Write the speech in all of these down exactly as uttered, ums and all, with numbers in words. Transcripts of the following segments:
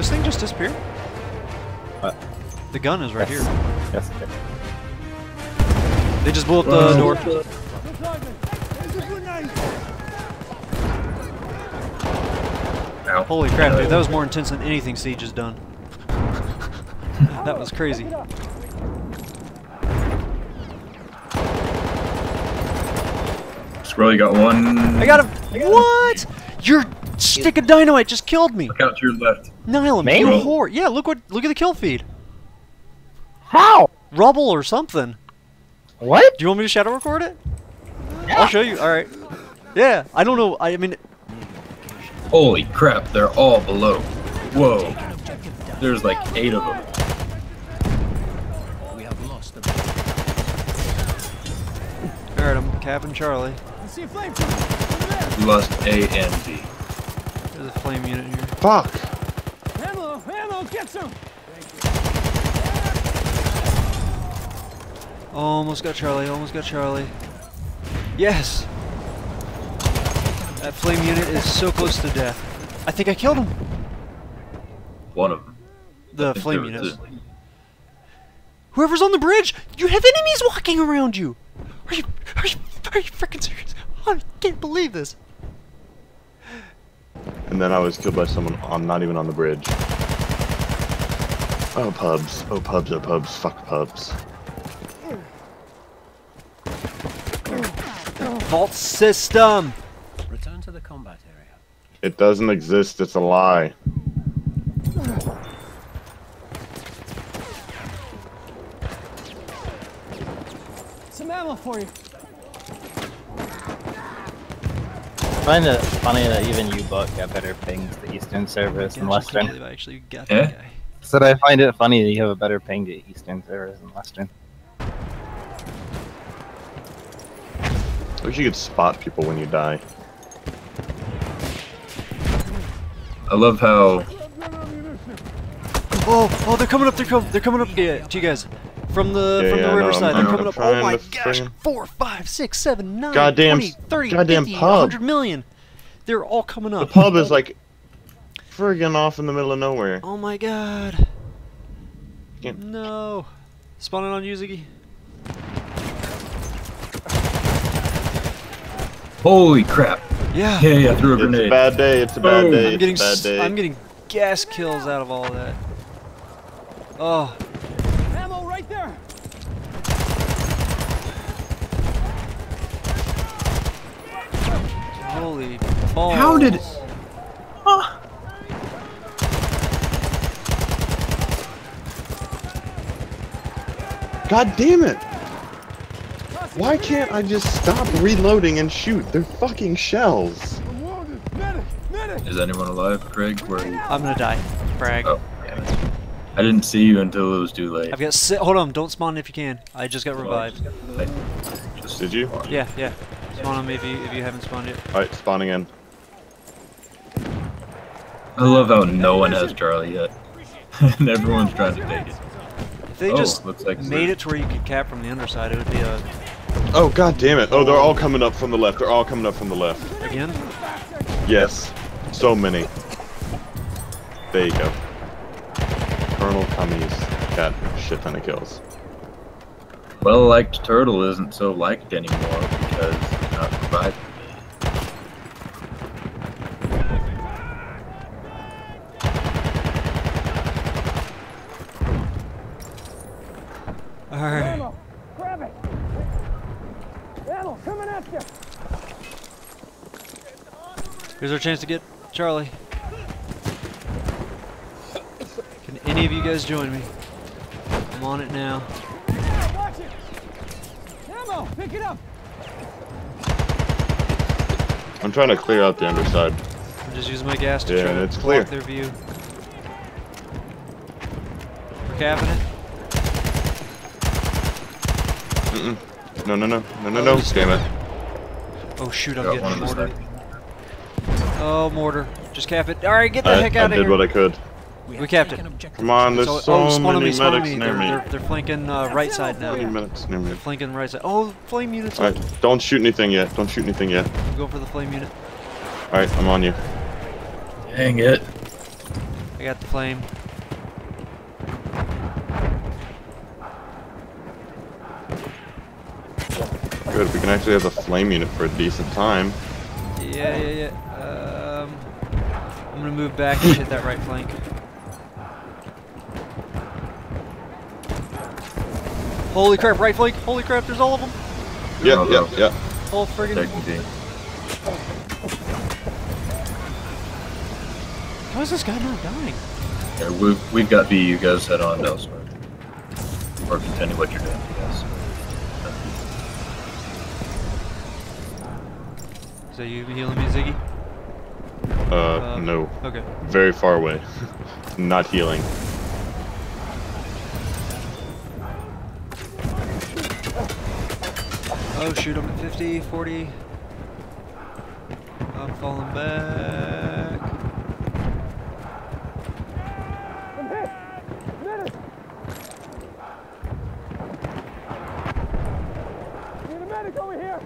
this thing just disappeared? What? The gun is right yes. here. Yes, okay. They just blew up the door. Ow. Holy crap, dude, that was more intense than anything Siege has done. That was crazy. Squirrel, you got one. I got him! What? Your stick of dynamite just killed me! Look out to your left. Nylum, you whore! Yeah, look what look at the kill feed. How? Rubble or something. What? Do you want me to shadow record it? Yeah. I'll show you. Alright. Yeah, I don't know. I mean. Holy crap, they're all below. Whoa. There's like eight of them. We have lost them. Alright, I'm Captain Charlie. Lost A and B. There's a flame unit here. Fuck! Ammo! Ammo! Get some! Almost got Charlie, almost got Charlie. Yes! That flame unit is so close to death. I think I killed him! One of them. The flame unit. Whoever's on the bridge! You have enemies walking around you! Are you... Are you... Are you freaking serious? I can't believe this! And then I was killed by someone on, not even on the bridge. Oh pubs, oh pubs, oh pubs, fuck pubs. Vault system. Return to the combat area. It doesn't exist. It's a lie. Some ammo for you. I find it funny that even you both got better pings to Eastern servers than Western. I actually got that guy. Said I find it funny that you have a better ping to Eastern servers than Western. I wish you could spot people when you die. I love how. Oh, oh, they're coming up! They're coming! They're coming up to you guys from the yeah, from yeah, the riverside. No, they're coming up! Oh my gosh! Four, five, six, seven, nine, goddamn, twenty, thirty, goddamn fifty, pub. one hundred million. They're all coming up. The pub is like friggin' off in the middle of nowhere. Oh my god! Yeah. No, spawning on Yuzuki. Holy crap! Yeah, yeah, yeah. Threw a grenade. It's a bad day. It's a bad oh, day. I'm getting, bad day. I'm getting gas kills out of all of that. Oh. Ammo right there. Holy balls! How did? Huh. God damn it! Why can't I just stop reloading and shoot? They're fucking shells. Is anyone alive, Craig? Where are you? I'm gonna die, Craig. Oh. I didn't see you until it was too late. I've got si hold on, don't spawn if you can. I just got revived. Just did you? Yeah, yeah. Spawn on me if you if you haven't spawned yet. Alright, spawn again. I love how no one has Charlie yet. And everyone's trying to take it. If they oh, just looks like made it to where you could cap from the underside, it would be a oh god damn it! Oh, they're all coming up from the left. They're all coming up from the left. Again? Yes. So many. There you go. Colonel Cummies got shit ton of kills. Well-liked turtle isn't so liked anymore because it's not provided. All right. Here's our chance to get Charlie. Can any of you guys join me? I'm on it now. Watch it. Ammo, pick it up. I'm trying to clear out the underside. I'm just using my gas to yeah, try it's to clear. block their view. We're capping it. Mm-mm. No, no, no, no, no, no, oh, damn it. Oh shoot, I'm yeah, getting mortar. Oh, mortar. Just cap it. Alright, get the I, heck out I of here. I did what I could. We, we capped it. Come on, there's so, so oh, many, many medics me. near they're, me. They're, they're flanking uh, right side now. Medics near me. They're flanking right side. Oh, flame units. Alright, don't shoot anything yet. Don't shoot anything yet. Go for the flame unit. Alright, I'm on you. Dang it. I got the flame. Good, we can actually have the flame unit for a decent time. Yeah, yeah, yeah. Um, I'm gonna move back and hit that right flank. Holy crap, right flank! Holy crap, there's all of them! Yep, oh, yep, yep. Whole friggin' thing. How is this guy not dying? Yeah, we've, we've got B, you guys head on elsewhere. Or continue what you're doing, you guys. So you healing me, Ziggy? Uh, uh, no. Okay. Very far away. Not healing. Oh shoot, I'm at fifty, forty. I'm falling back. I'm hit. I'm hit. Need a medic over here.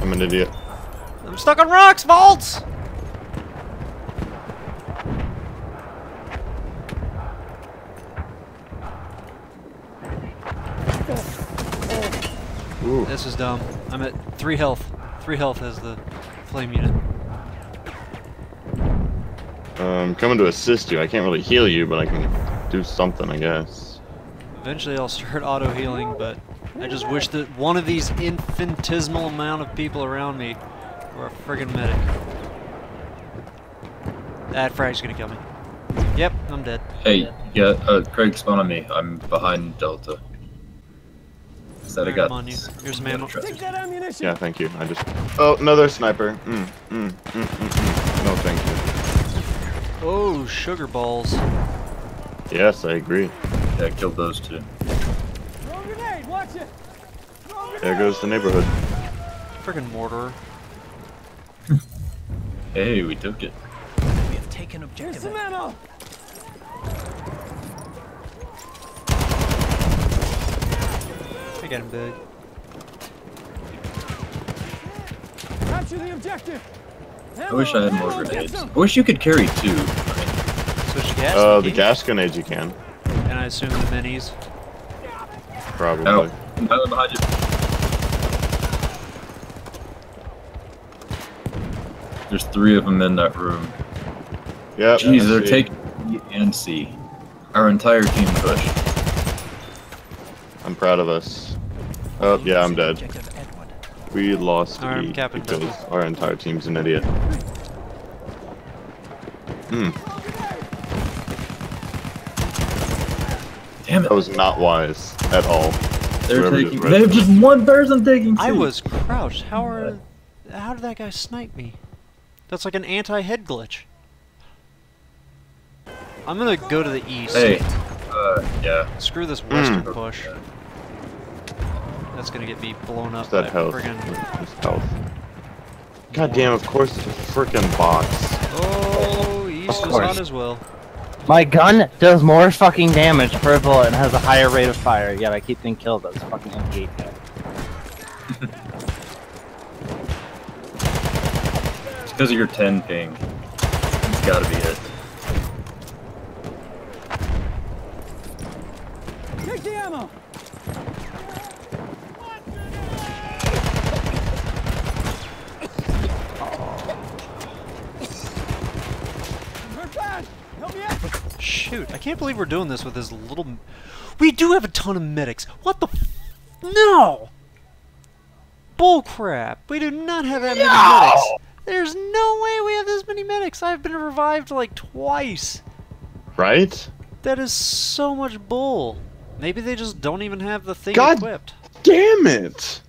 I'm an idiot. I'm stuck on rocks, vaults! Ooh. This is dumb. I'm at three health. Three health as the flame unit. I'm coming to assist you. I can't really heal you, but I can do something, I guess. Eventually I'll start auto-healing, but I just wish that one of these infinitesimal amount of people around me were a friggin' medic. That frag's gonna kill me. Yep, I'm dead. Hey, I'm dead. Yeah, uh, Craig, spawn on me. I'm behind Delta. Is that a gun? On you. Here's a man. Take that ammunition. Yeah, thank you. I just. Oh, another sniper. Mm, mm, mm, mm, mm. No, thank you. Oh, sugar balls. Yes, I agree. Yeah, I killed those two. Throw grenade, watch it. Throw grenade. There goes the neighborhood. Friggin' mortar. Hey, we took it. We have taken objective. Here's I got him, big. Capture the objective. I wish I had more grenades. I wish you could carry two. Switch gas. Oh, uh, the gas grenades you can. And I assume the minis. Probably. No. No, behind you. There's three of them in that room. Yeah. Jeez, they're taking E and C. Our entire team push. I'm proud of us. Oh, yeah, I'm dead. We lost to E because our entire team's an idiot. Hmm. Damn it. That was not wise at all. They're taking. They have just one person taking C. I was crouched. How are? How did that guy snipe me? That's like an anti-head glitch. I'm gonna go to the east. Hey, uh, yeah. Screw this western mm. push. That's gonna get me blown up. What's that by health? Friggin' health. God damn! Of course, it's a frickin' box. Oh, east was hot as well. My gun does more fucking damage per bullet and has a higher rate of fire. Yet I keep getting killed by this fucking M P eight. Because of your ten ping, it's gotta be it. Take the ammo. Help me out! Shoot! I can't believe we're doing this with this little. We do have a ton of medics. What the? F no! Bullcrap! We do not have that many medics. No! There's no way we have this many medics! I've been revived like twice! Right? That is so much bull. Maybe they just don't even have the thing God equipped. God damn it!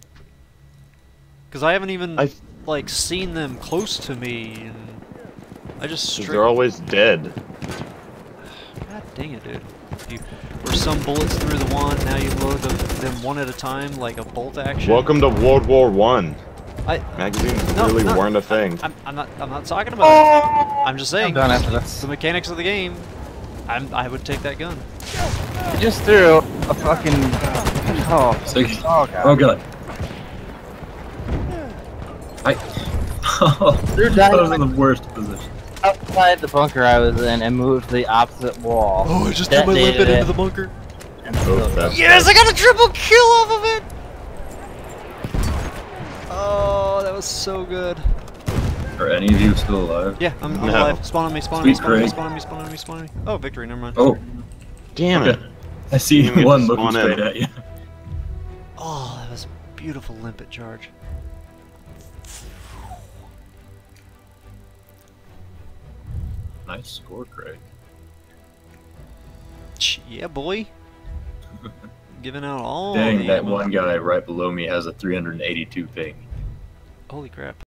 Because I haven't even, I... like, seen them close to me, and I just straight... They're always dead. God dang it, dude. You were some bullets through the wand, now you load them, them one at a time, like a bolt action. Welcome to World War One. I, Magazines no, really no, weren't a thing. I'm, I'm not. I'm not talking about it. I'm just saying. I'm done after this. The mechanics of the game. I'm, I would take that gun. just threw a fucking... Oh, Six. oh god. Oh god. I... Oh, you're dying. I was in the worst position. Outside the bunker I was in and moved to the opposite wall. Oh, I just threw my limpet into the bunker. Oh, yes, I got a triple kill off of it! Oh, that was so good. Are any of you still alive? Yeah, I'm, I'm no. alive. Spawn on me, spawn on me, spawn on me, spawn on me, spawn on me, spawn on me. Oh, victory, never mind. Oh. Damn it. Okay. I see you one looking straight at you. Oh, that was a beautiful limpet charge. Nice score, Craig. Yeah, boy. Giving out all Dang, the that ammo. One guy right below me has a three hundred eighty-two ping. Holy crap.